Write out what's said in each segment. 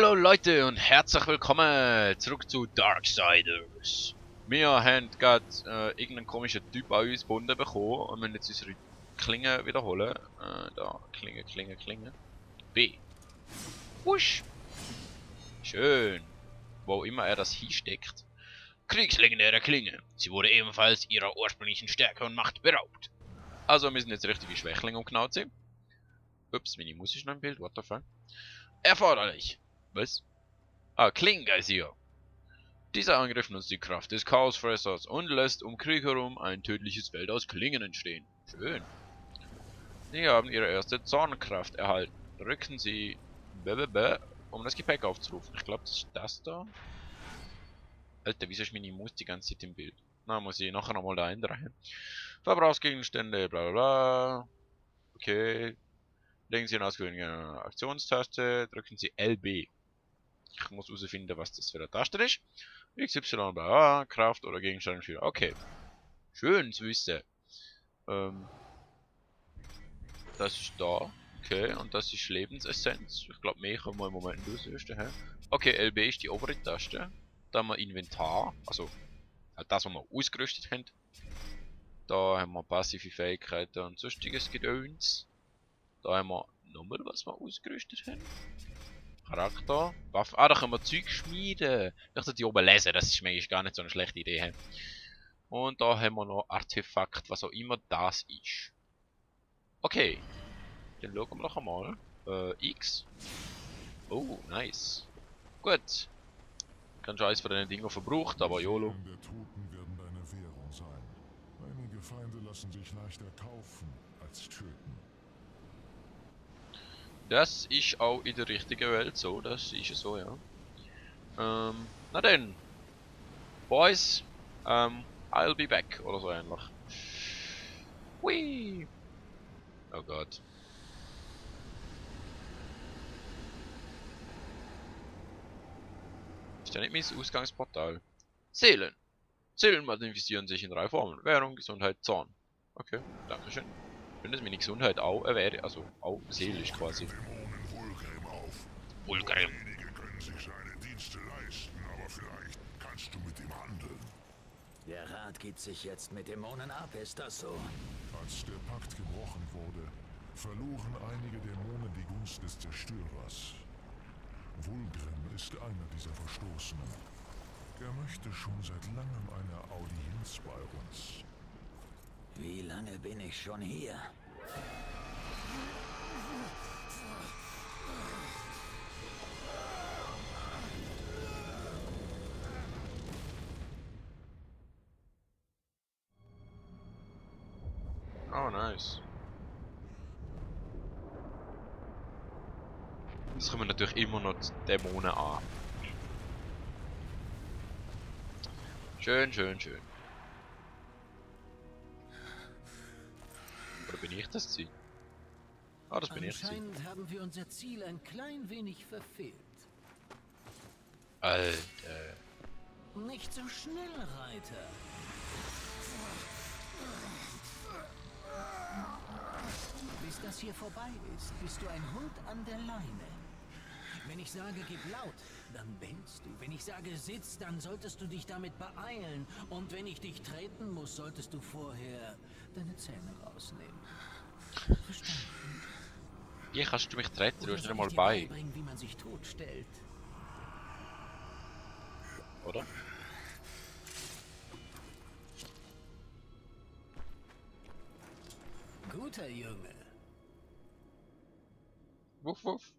Hallo Leute und herzlich willkommen zurück zu Darksiders. Wir haben gerade irgendeinen komischen Typ an uns gebunden bekommen und müssen jetzt unsere Klinge wiederholen. Da, Klinge. B. Wusch. Schön. Wo immer er das hinsteckt. Kriegslegendäre Klinge. Sie wurde ebenfalls ihrer ursprünglichen Stärke und Macht beraubt. Also wir sind jetzt richtige Schwächlinge, um genau zu sein. Ups, meine Maus ist noch im Bild, what the fuck. Erforderlich. Was? Ah, Klinge ist hier. Dieser Angriff nutzt die Kraft des Chaosfressers und lässt um Krieg herum ein tödliches Feld aus Klingen entstehen. Schön. Sie haben ihre erste Zornkraft erhalten. Drücken Sie BBB, um das Gepäck aufzurufen. Ich glaube, das ist das da. Alter, wieso ist meine Maus die ganze Zeit im Bild? Na, muss ich nachher nochmal da ändern. Verbrauchsgegenstände, bla bla bla. Okay. Legen Sie eine ausgewählte Aktionstaste, drücken Sie LB. Ich muss herausfinden, was das für eine Taste ist. XY, bla, Kraft oder Gegenstand. Okay. Schön zu wissen. Das ist da. Okay, und das ist Lebensessenz. Ich glaube, mehr können wir im Moment durchsuchen. Okay, LB ist die obere Taste. Dann haben wir Inventar. Also, das, was wir ausgerüstet haben. Da haben wir passive Fähigkeiten und sonstiges Gedöns. Da haben wir nochmal was wir ausgerüstet haben. Charakter, Waffe. Ah, da können wir Zeug schmieden. Ich dachte, die oben lesen, das ist manchmal gar nicht so eine schlechte Idee. Und da haben wir noch Artefakt, was auch immer das ist. Okay. Dann schauen wir noch einmal. X. Oh, nice. Gut. Kein Scheiß für den Dinger verbraucht, aber YOLO. Der Toten werden deine Währung sein. Einige Feinde lassen sich leichter kaufen als töten. Das ist auch in der richtigen Welt so, das ist so, ja. Na denn. Boys, I'll be back, oder so ähnlich. Whee! Oh Gott. Ist ja nicht mein Ausgangsportal. Seelen. Seelen manifestieren sich in drei Formen. Währung, Gesundheit, Zorn. Okay, dankeschön. Wenn das meine Gesundheit auch erwähnt, also auch seelisch quasi. Wulgrim. Wenige können sich seine Dienste leisten, aber vielleicht kannst du mit ihm handeln. Der Rat gibt sich jetzt mit Dämonen ab, ist das so? Als der Pakt gebrochen wurde, verloren einige Dämonen die Gunst des Zerstörers. Wulgrim ist einer dieser Verstoßenen. Er möchte schon seit langem eine Audienz bei uns. Wie lange bin ich schon hier? Oh, nice. Jetzt kommen natürlich immer noch Dämonen an. Schön. Bin ich das Ziel? Ah, das bin ich das Ziel. Anscheinend haben wir unser Ziel ein klein wenig verfehlt. Alter. Nicht so schnell, Reiter. Bis das hier vorbei ist, bist du ein Hund an der Leine. Wenn ich sage, gib laut, dann bellst du. Wenn ich sage, sitz, dann solltest du dich damit beeilen. Und wenn ich dich treten muss, solltest du vorher deine Zähne rausnehmen. Verstanden? Hier kannst du mich treten, du hast mal bei. Wie man sich totstellt. Oder? Guter Junge. Wuff, wuff.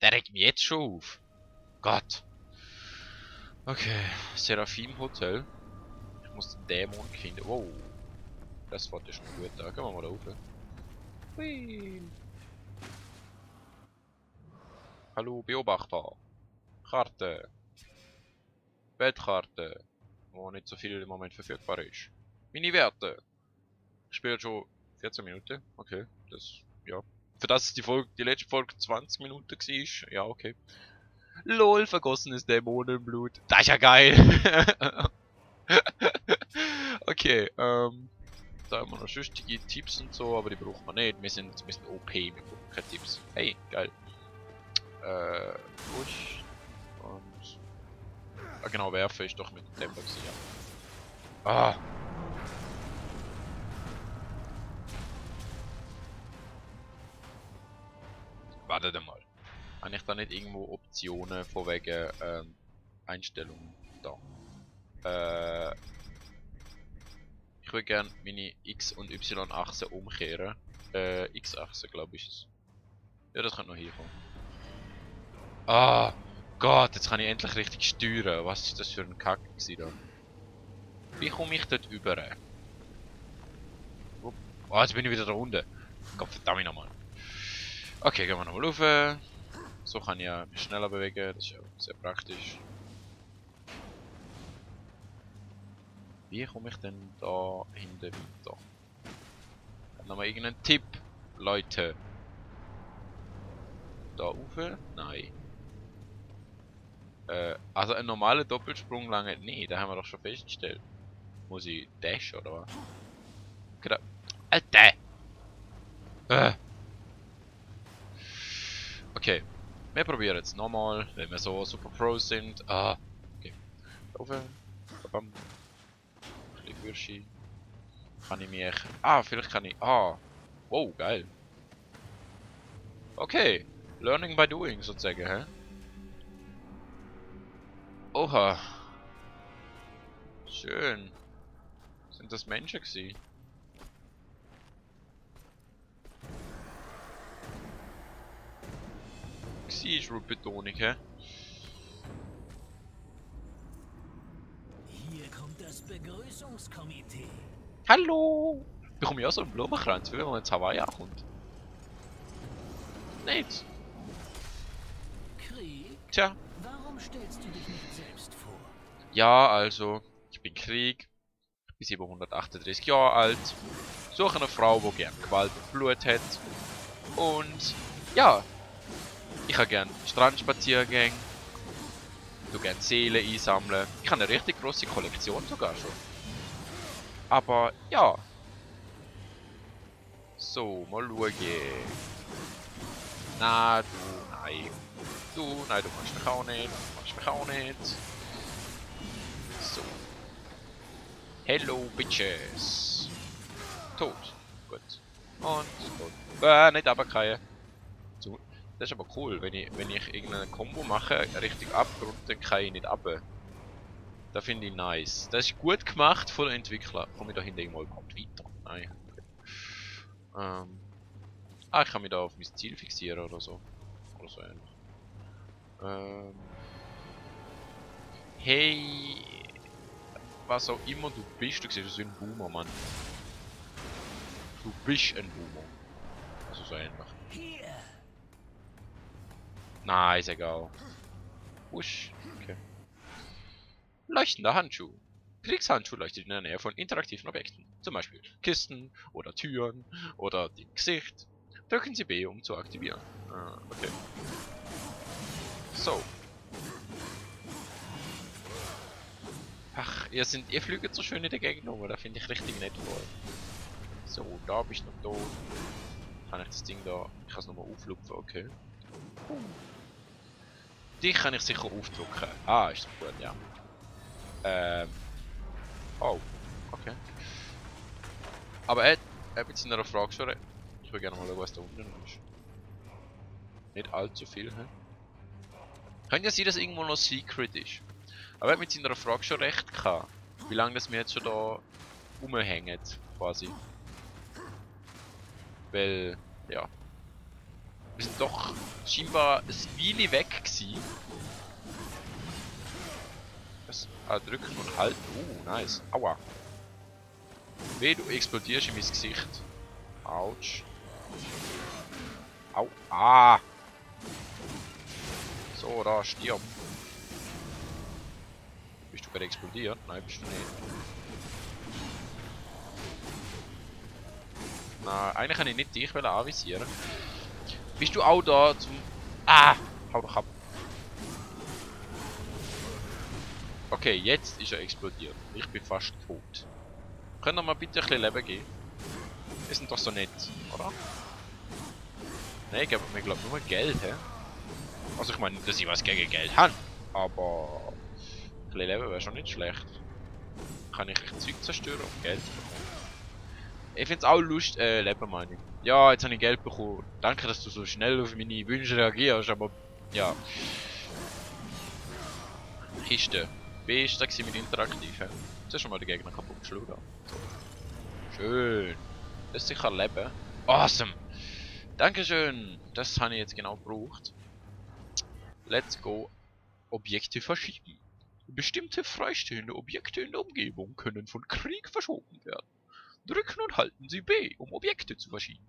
Der regt mich jetzt schon auf. Gott. Okay. Seraphim Hotel. Ich muss den Dämon kinder. Wow. Das war ja schon gut. Da gehen wir mal da rauf. Hui. Hallo Beobachter. Karte. Weltkarte. Wo nicht so viel im Moment verfügbar ist. Mini-Werte. Ich spiele schon 14 Minuten. Okay. Das, ja. Für das die letzte Folge 20 Minuten war. Ja, okay. LOL, vergossenes Dämonenblut. Das ist ja geil. Okay, da haben wir noch schüchtige Tipps und so, aber die brauchen wir nicht. Wir sind ein bisschen OP, wir brauchen keine Tipps. Hey, geil. durch und genau, werfe ich doch mit dem Dämpfer sicher. Ah! Wartet mal. Habe ich da nicht irgendwo Optionen von wegen Einstellungen da? Ich würde gerne meine X- und Y-Achse umkehren. X-Achse, glaube ich. Ist. Ja, das könnte noch hier kommen. Ah! Gott, jetzt kann ich endlich richtig steuern. Was ist das für ein Kack da? Wie komme ich dort über? Oh, jetzt bin ich wieder da unten. Gott verdammt nochmal. Okay, gehen wir nochmal rauf. So kann ich ja schneller bewegen, das ist ja sehr praktisch. Wie komme ich denn da hinten weiter? Hat nochmal irgendeinen Tipp, Leute. Da rauf? Nein. Also ein normaler Doppelsprung lange nicht, da haben wir doch schon festgestellt. Muss ich dash oder was? Genau. Alter! Okay, wir probieren jetzt nochmal, wenn wir so super pro sind. Ah, okay. Laufen. Bam. Ein bisschen Würschi. Kann ich mich. Ah, vielleicht kann ich. Ah. Wow, geil. Okay. Learning by doing sozusagen, hä? Oha. Schön. Sind das Menschen gewesen? Ich Betonung, hä? Hier kommt das Begrüßungskomitee. Hallo! Bekomme ich auch so einen Blumenkranz, wenn man ins Hawaii kommt. Nichts. Krieg? Tja. Warum stellst du dich nicht selbst vor? Ja, also, ich bin Krieg. Bin 738 Jahre alt. Suche eine Frau, die gern Gewalt und Blut hat. Und ja. Ich habe gerne Strandspaziergänge, du gerne Seelen einsammeln. Ich habe eine richtig große Kollektion sogar schon. Aber ja. So, mal schauen. Na, du, nein. Du, nein, du machst mich auch nicht. Du machst mich auch nicht. So. Hello, Bitches. Tot. Gut. Und tot. Nicht runterfallen. Das ist aber cool, wenn ich irgendeine Combo mache, richtig abgrund, dann kann ich nicht ab. Das finde ich nice. Das ist gut gemacht von den Entwicklern. Komme ich da hinten irgendwo überhaupt weiter? Nein. Okay. Ich kann mich da auf mein Ziel fixieren oder so. Oder so ähnlich. Hey. Was auch immer du bist, du siehst aus wie ein Boomer, Mann. Du bist ein Boomer. Also so ähnlich. Nein, ist egal. Wusch. Okay. Leuchtender Handschuh. Kriegshandschuh leuchtet in der Nähe von interaktiven Objekten. Zum Beispiel Kisten oder Türen oder dem Gesicht. Drücken Sie B, um zu aktivieren. Okay. So. Ach, ihr flügt so schön in der Gegend um, da finde ich richtig nett voll. So, da bin ich noch da. Kann ich das Ding da. Ich kann es nochmal auflupfen, okay. Dich kann ich sicher aufdrücken. Ah, ist doch gut, ja. Oh, okay. Aber er hat jetzt in einer Frage schon. Ich will gerne mal schauen, was da unten ist. Nicht allzu viel, hä? Könnte ja sein, dass irgendwo noch Secret ist. Aber er hat mit seiner Frage schon recht gehabt. Wie lange das wir jetzt schon da rumhängen, quasi. Weil, ja. Wir sind doch scheinbar ein Weile weg gewesen. Das, drücken und halten. Nice. Aua. Weh, du explodierst in mein Gesicht. Autsch. Au. Ah. So, da stirb. Bist du gerade explodiert? Nein, bist du nicht. Nein, eigentlich kann ich nicht dich anvisieren. Bist du auch da zum... Ah! Hau doch ab. Okay, jetzt ist er explodiert. Ich bin fast tot. Können wir mal bitte ein bisschen Leben geben? Wir sind doch so nett, oder? Nein, geben wir, glaube ich, nur Geld, hä? Also ich meine, dass ich was gegen Geld habe, aber ein bisschen Leben wäre schon nicht schlecht. Kann ich ein Zeug zerstören, um Geld zu bekommen? Ich finde es auch lustig, Leben meine ich. Ja, jetzt habe ich Geld bekommen. Danke, dass du so schnell auf meine Wünsche reagierst, aber ja. Kiste. Wie ist das mit interaktiv? Jetzt hast du schon mal den Gegner kaputt geschlagen. So. Schön. Das ist sicher Leben. Awesome. Dankeschön. Das habe ich jetzt genau gebraucht. Let's go. Objekte verschieben. Bestimmte freistehende Objekte in der Umgebung können von Krieg verschoben werden. Drücken und halten Sie B, um Objekte zu verschieben.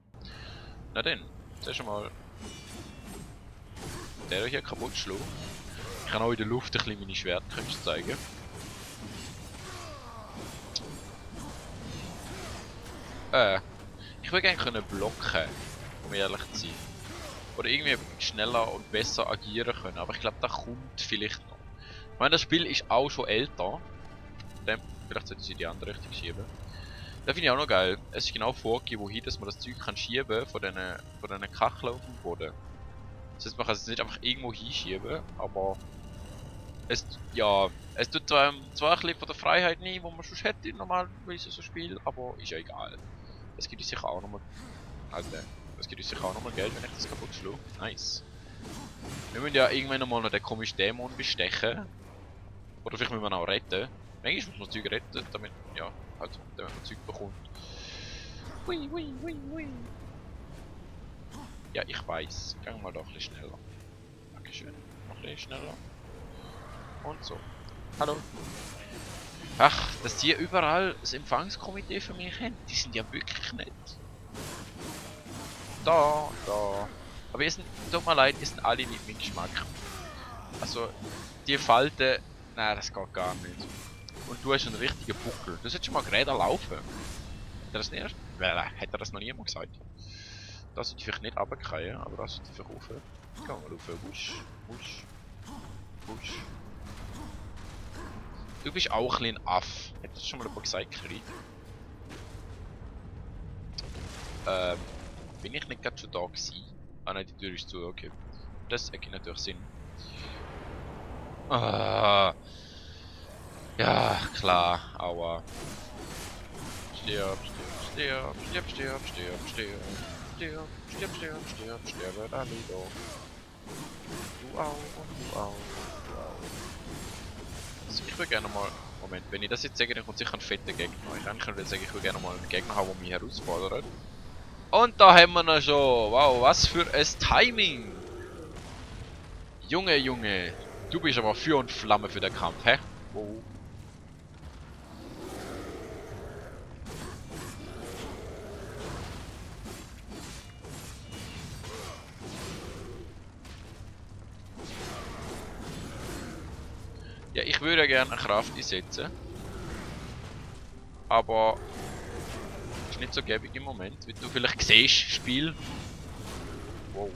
Na denn, das ist schon mal... Der hier kaputt schlug. Ich kann auch in der Luft ein bisschen meine Schwertkünste zeigen. Ich will gerne können blocken, um ehrlich zu sein. Oder irgendwie schneller und besser agieren können, aber ich glaube, das kommt vielleicht noch. Ich meine, das Spiel ist auch schon älter. Vielleicht sollte ich in die andere Richtung schieben. Das finde ich auch noch geil. Es ist genau vorgegeben, wohin, dass man das Zeug kann schieben von diesen Kacheln auf dem Boden. Das heißt, man kann es nicht einfach irgendwo hinschieben, aber... Es, ja, es tut zwar ein bisschen von der Freiheit nehmen, die man schon hätte, normalerweise so ein Spiel, aber ist ja egal. Es gibt uns sicher auch nochmal... Alter, es gibt uns sicher auch nochmal Geld, wenn ich das kaputt schlug. Nice. Wir müssen ja irgendwann nochmal noch den komischen Dämon bestechen. Oder vielleicht müssen wir ihn auch retten. Manchmal muss man Zeug retten, damit, ja, halt, damit man Zeug bekommt. Hui, hui, hui, hui. Ja, ich weiß. Gehen wir mal doch ein bisschen schneller. Dankeschön. Noch ein bisschen schneller. Und so. Hallo. Ach, dass die überall das Empfangskomitee für mich haben. Die sind ja wirklich nett. Da, da. Aber es sind, tut mir leid, es sind alle nicht mein Geschmack. Also, die Falten, nein, das geht gar nicht. Und du hast einen richtigen Buckel. Du solltest schon mal gerade laufen. Hat er das nicht? Hat er das noch niemand gesagt? Das sollte ich vielleicht nicht runterfallen, aber das sollte ich vielleicht rauf. Gehen wir mal rauf. Wusch, wusch, wusch. Du bist auch ein bisschen Aff. Hat das schon mal jemand gesagt, Krieg? Bin ich nicht gerade schon da gewesen? Ah nein, die Tür ist zu, okay. Das ergibt natürlich Sinn. Ah. Ja, klar, aua. Stirb, stirb, stirb, stirb, stirb, stirb, stirb, stirb, stirb, stirb, stirb, da liegt doch. Du auch und du auch und du auch. Also ich würde gerne mal... Moment, wenn ich das jetzt sage, dann kommt sicher ein fetter Gegner. Ich kann nicht sagen, ich würde gerne mal einen Gegner haben, der mich herausfordert. Und da haben wir ihn schon. Wow, was für ein Timing. Junge, Junge. Du bist aber Feuer und Flamme für den Kampf, hä? Oh. Ja, ich würde gerne eine Kraft einsetzen. Aber... ist nicht so gäbig im Moment, wie du vielleicht siehst, Spiel. Wow.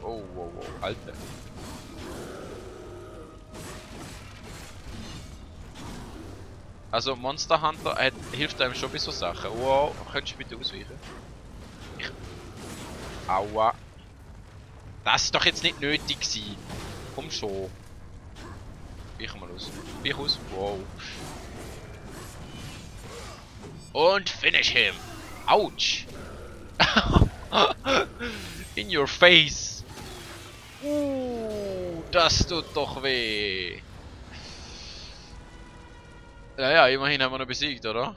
Wow, wow, wow, Alter. Also Monster Hunter hilft einem schon bei so Sachen. Wow, könntest du bitte ausweichen? Ich... Aua. Das ist doch jetzt nicht nötig gewesen. Komm schon. Ich mal aus. Ich aus. Wow. Und finish him. Ouch. In your face. Das tut doch weh. Naja, immerhin haben wir ihn besiegt, oder?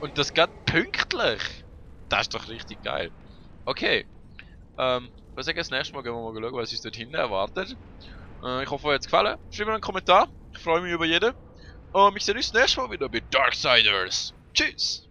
Und das geht pünktlich. Das ist doch richtig geil. Okay. Ich würde sagen, das nächste Mal gehen wir mal schauen, was uns dort hinten erwartet. Ich hoffe, euch hat es gefallen. Schreibt mir einen Kommentar. Ich freue mich über jeden. Und wir sehen uns das nächste Mal wieder bei Darksiders. Tschüss.